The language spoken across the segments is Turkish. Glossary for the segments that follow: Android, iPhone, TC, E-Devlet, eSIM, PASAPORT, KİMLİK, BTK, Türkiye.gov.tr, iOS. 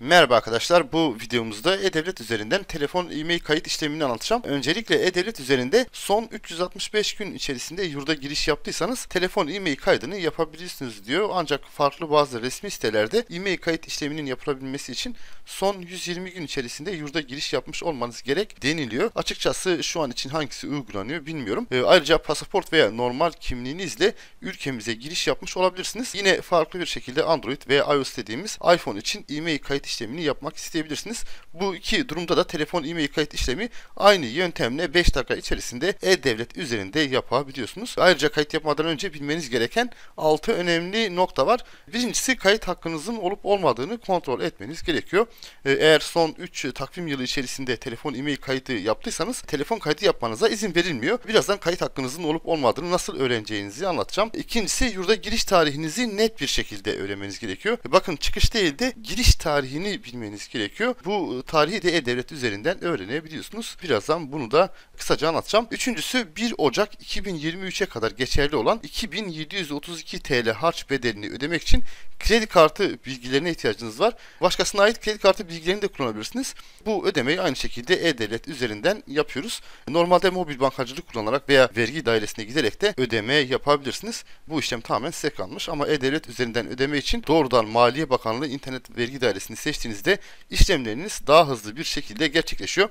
Merhaba arkadaşlar, bu videomuzda E-Devlet üzerinden telefon e-mail kayıt işlemini anlatacağım. Öncelikle E-Devlet üzerinde son 365 gün içerisinde yurda giriş yaptıysanız telefon e-mail kaydını yapabilirsiniz diyor. Ancak farklı bazı resmi sitelerde e-mail kayıt işleminin yapılabilmesi için son 120 gün içerisinde yurda giriş yapmış olmanız gerek deniliyor. Açıkçası şu an için hangisi uygulanıyor bilmiyorum. Ayrıca pasaport veya normal kimliğinizle ülkemize giriş yapmış olabilirsiniz. Yine farklı bir şekilde Android veya iOS dediğimiz iPhone için e-mail kayıt işlemini yapmak isteyebilirsiniz. Bu iki durumda da telefon e-mail kayıt işlemi aynı yöntemle 5 dakika içerisinde E-Devlet üzerinde yapabiliyorsunuz. Ayrıca kayıt yapmadan önce bilmeniz gereken 6 önemli nokta var. Birincisi, kayıt hakkınızın olup olmadığını kontrol etmeniz gerekiyor. Eğer son 3 takvim yılı içerisinde telefon e-mail kaydı yaptıysanız telefon kaydı yapmanıza izin verilmiyor. Birazdan kayıt hakkınızın olup olmadığını nasıl öğreneceğinizi anlatacağım. İkincisi, yurda giriş tarihinizi net bir şekilde öğrenmeniz gerekiyor. Bakın, çıkış değil de giriş tarihi bilmeniz gerekiyor. Bu tarihi de E-Devlet üzerinden öğrenebiliyorsunuz. Birazdan bunu da kısaca anlatacağım. Üçüncüsü, 1 Ocak 2023'e kadar geçerli olan 2732 TL harç bedelini ödemek için kredi kartı bilgilerine ihtiyacınız var. Başkasına ait kredi kartı bilgilerini de kullanabilirsiniz. Bu ödemeyi aynı şekilde E-Devlet üzerinden yapıyoruz. Normalde mobil bankacılık kullanarak veya vergi dairesine giderek de ödeme yapabilirsiniz. Bu işlem tamamen size kalmış ama E-Devlet üzerinden ödeme için doğrudan Maliye Bakanlığı İnternet Vergi Dairesi'ni seçtiğinizde işlemleriniz daha hızlı bir şekilde gerçekleşiyor.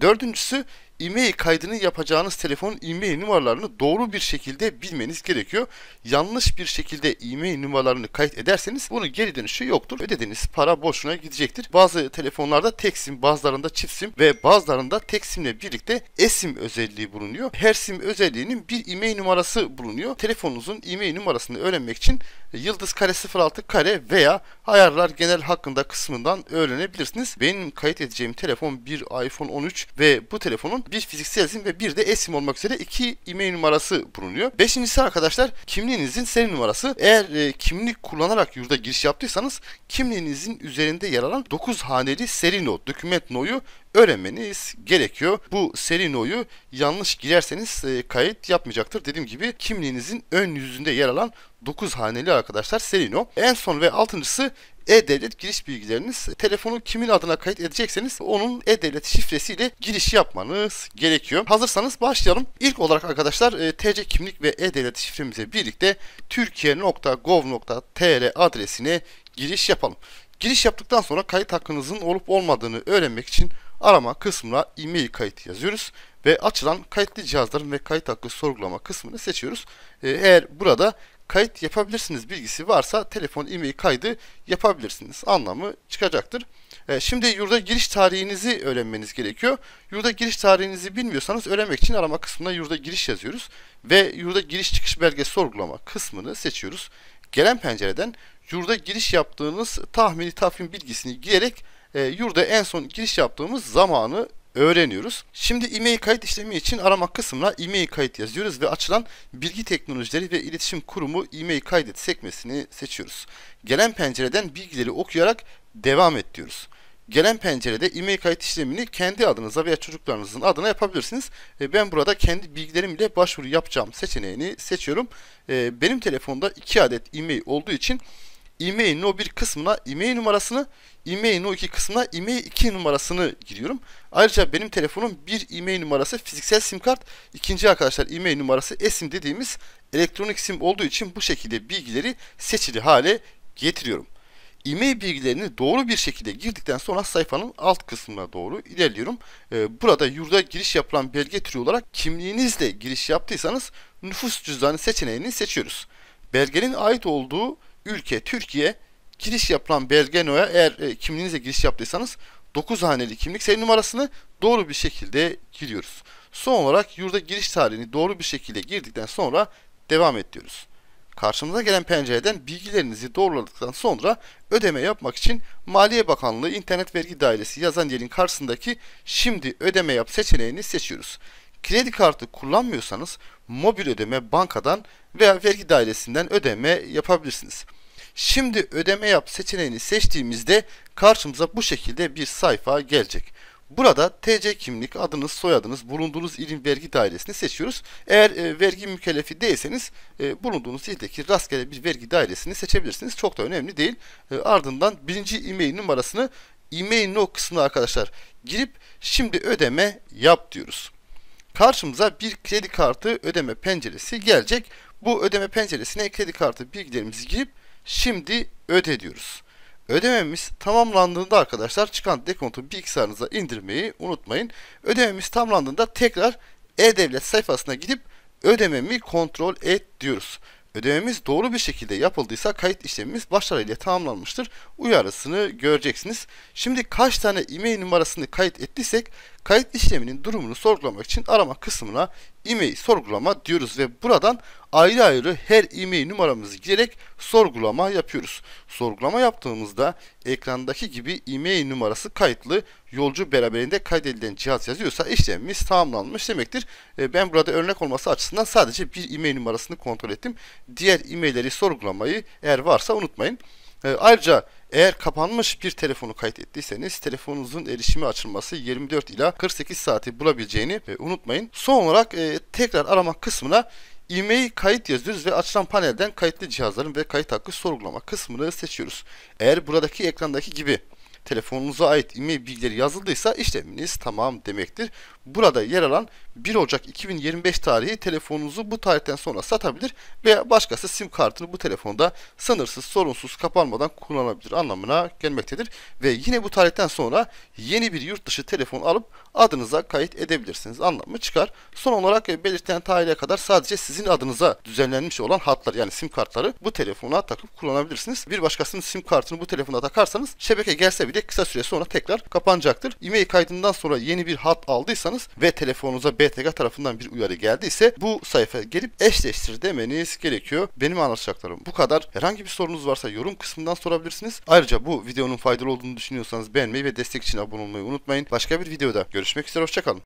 Dördüncüsü, e-mail kaydını yapacağınız telefonun e-mail numaralarını doğru bir şekilde bilmeniz gerekiyor. Yanlış bir şekilde e-mail numaralarını kayıt ederseniz bunun geri dönüşü yoktur. Ödediğiniz para boşuna gidecektir. Bazı telefonlarda tek sim, bazılarında çift sim ve bazılarında tek simle birlikte eSIM özelliği bulunuyor. Her sim özelliğinin bir e-mail numarası bulunuyor. Telefonunuzun e-mail numarasını öğrenmek için **06** veya ayarlar genel hakkında kısmından öğrenebilirsiniz. Benim kayıt edeceğim telefon bir iPhone 13 ve bu telefonun bir fiziksel sim ve bir de eSIM olmak üzere 2 e-mail numarası bulunuyor. Beşincisi arkadaşlar, kimliğinizin seri numarası. Eğer kimlik kullanarak yurda giriş yaptıysanız kimliğinizin üzerinde yer alan 9 haneli seri no, doküment no'yu öğrenmeniz gerekiyor. Bu seri no'yu yanlış girerseniz kayıt yapmayacaktır. Dediğim gibi kimliğinizin ön yüzünde yer alan 9 haneli arkadaşlar seri no. En son ve altıncısı, E-Devlet giriş bilgileriniz. Telefonu kimin adına kayıt edecekseniz onun E-Devlet şifresiyle giriş yapmanız gerekiyor. Hazırsanız başlayalım. İlk olarak arkadaşlar, TC kimlik ve E-Devlet şifremize birlikte Türkiye.gov.tr adresine giriş yapalım. Giriş yaptıktan sonra kayıt hakkınızın olup olmadığını öğrenmek için arama kısmına e-mail kayıt yazıyoruz ve açılan kayıtlı cihazların ve kayıt hakkı sorgulama kısmını seçiyoruz. Eğer burada kayıt yapabilirsiniz bilgisi varsa telefon e-mail kaydı yapabilirsiniz anlamı çıkacaktır. Şimdi yurda giriş tarihinizi öğrenmeniz gerekiyor. Yurda giriş tarihinizi bilmiyorsanız öğrenmek için arama kısmına yurda giriş yazıyoruz ve yurda giriş çıkış belgesi sorgulama kısmını seçiyoruz. Gelen pencereden yurda giriş yaptığınız tahmini takvim bilgisini girerek yurda en son giriş yaptığımız zamanı öğreniyoruz. Şimdi e-mail kayıt işlemi için arama kısmına e-mail kayıt yazıyoruz ve açılan Bilgi Teknolojileri ve İletişim Kurumu e-mail kaydet sekmesini seçiyoruz. Gelen pencereden bilgileri okuyarak devam et diyoruz. Gelen pencerede e-mail kayıt işlemini kendi adınıza veya çocuklarınızın adına yapabilirsiniz. Ben burada kendi bilgilerimle başvuru yapacağım seçeneğini seçiyorum. Benim telefonda 2 adet e-mail olduğu için e-mail no1 kısmına e-mail numarasını, e-mail no2 kısmına e-mail 2 numarasını giriyorum. Ayrıca benim telefonum bir e-mail numarası fiziksel sim kart, ikinci arkadaşlar e-mail numarası eSIM dediğimiz elektronik sim olduğu için bu şekilde bilgileri seçili hale getiriyorum. E-mail bilgilerini doğru bir şekilde girdikten sonra sayfanın alt kısmına doğru ilerliyorum. Burada yurda giriş yapılan belge türü olarak kimliğinizle giriş yaptıysanız nüfus cüzdanı seçeneğini seçiyoruz. Belgenin ait olduğu ülke Türkiye, giriş yapılan belge no'ya eğer kimliğinize giriş yaptıysanız 9 haneli kimlik seri numarasını doğru bir şekilde giriyoruz. Son olarak yurda giriş tarihini doğru bir şekilde girdikten sonra devam et diyoruz. Karşımıza gelen pencereden bilgilerinizi doğruladıktan sonra ödeme yapmak için Maliye Bakanlığı İnternet Vergi Dairesi yazan yerin karşısındaki şimdi ödeme yap seçeneğini seçiyoruz. Kredi kartı kullanmıyorsanız mobil ödeme bankadan veya vergi dairesinden ödeme yapabilirsiniz. Şimdi ödeme yap seçeneğini seçtiğimizde karşımıza bu şekilde bir sayfa gelecek. Burada TC kimlik, adınız, soyadınız, bulunduğunuz ilin vergi dairesini seçiyoruz. Eğer vergi mükellefi değilseniz bulunduğunuz ildeki rastgele bir vergi dairesini seçebilirsiniz. Çok da önemli değil. Ardından birinci e-mail numarasını e-mail no kısmına arkadaşlar girip şimdi ödeme yap diyoruz. Karşımıza bir kredi kartı ödeme penceresi gelecek. Bu ödeme penceresine kredi kartı bilgilerimizi girip şimdi öde diyoruz. Ödememiz tamamlandığında arkadaşlar çıkan dekontu bilgisayarınıza indirmeyi unutmayın. Ödememiz tamamlandığında tekrar E-Devlet sayfasına gidip ödememi kontrol et diyoruz. Ödememiz doğru bir şekilde yapıldıysa kayıt işlemimiz başarıyla tamamlanmıştır. Uyarısını göreceksiniz. Şimdi kaç tane e-mail numarasını kayıt ettiysek kayıt işleminin durumunu sorgulamak için arama kısmına e-mail sorgulama diyoruz ve buradan ayrı ayrı her e-mail numaramızı girerek sorgulama yapıyoruz. Sorgulama yaptığımızda ekrandaki gibi e-mail numarası kayıtlı, yolcu beraberinde kaydedilen cihaz yazıyorsa işlemimiz tamamlanmış demektir. Ben burada örnek olması açısından sadece bir e-mail numarasını kontrol ettim. Diğer e-mailleri sorgulamayı eğer varsa unutmayın. Ayrıca eğer kapanmış bir telefonu kayıt ettiyseniz telefonunuzun erişimi açılması 24 ila 48 saati bulabileceğini unutmayın. Son olarak tekrar arama kısmına e-mail kayıt yazıyoruz ve açılan panelden kayıtlı cihazların ve kayıt hakkı sorgulama kısmını seçiyoruz. Eğer buradaki ekrandaki gibi telefonunuza ait e-mail bilgileri yazıldıysa işleminiz tamam demektir. Burada yer alan 1 Ocak 2025 tarihi telefonunuzu bu tarihten sonra satabilir veya başkası SIM kartını bu telefonda sınırsız, sorunsuz, kapanmadan kullanabilir anlamına gelmektedir. Ve yine bu tarihten sonra yeni bir yurt dışı telefon alıp adınıza kayıt edebilirsiniz anlamı çıkar. Son olarak belirtilen tarihe kadar sadece sizin adınıza düzenlenmiş olan hatlar yani SIM kartları bu telefona takıp kullanabilirsiniz. Bir başkasının SIM kartını bu telefonda takarsanız şebeke gelse bile kısa süre sonra tekrar kapanacaktır. E-mail kaydından sonra yeni bir hat aldıysanız ve telefonunuza BTK tarafından bir uyarı geldiyse bu sayfaya gelip eşleştir demeniz gerekiyor. Benim anlatacaklarım bu kadar. Herhangi bir sorunuz varsa yorum kısmından sorabilirsiniz. Ayrıca bu videonun faydalı olduğunu düşünüyorsanız beğenmeyi ve destek için abone olmayı unutmayın. Başka bir videoda görüşmek üzere. Hoşça kalın.